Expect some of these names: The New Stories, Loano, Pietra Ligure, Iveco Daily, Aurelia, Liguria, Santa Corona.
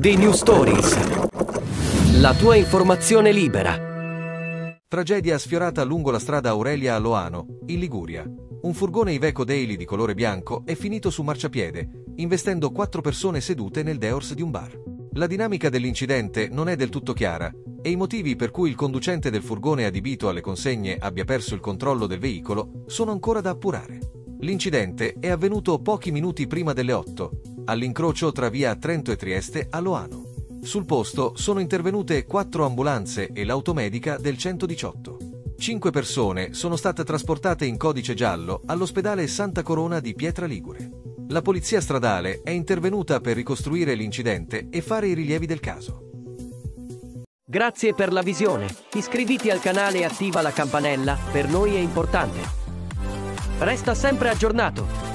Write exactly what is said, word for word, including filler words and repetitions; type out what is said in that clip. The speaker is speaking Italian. The New Stories. La tua informazione libera. Tragedia sfiorata lungo la strada Aurelia a Loano, in Liguria. Un furgone Iveco Daily di colore bianco è finito su marciapiede, investendo quattro persone sedute nel dehors di un bar. La dinamica dell'incidente non è del tutto chiara e i motivi per cui il conducente del furgone adibito alle consegne abbia perso il controllo del veicolo sono ancora da appurare. L'incidente è avvenuto pochi minuti prima delle otto, all'incrocio tra via Trento e Trieste a Loano. Sul posto sono intervenute quattro ambulanze e l'automedica del centodiciotto. Cinque persone sono state trasportate in codice giallo all'ospedale Santa Corona di Pietra Ligure. La polizia stradale è intervenuta per ricostruire l'incidente e fare i rilievi del caso. Grazie per la visione. Iscriviti al canale e attiva la campanella, per noi è importante. Resta sempre aggiornato.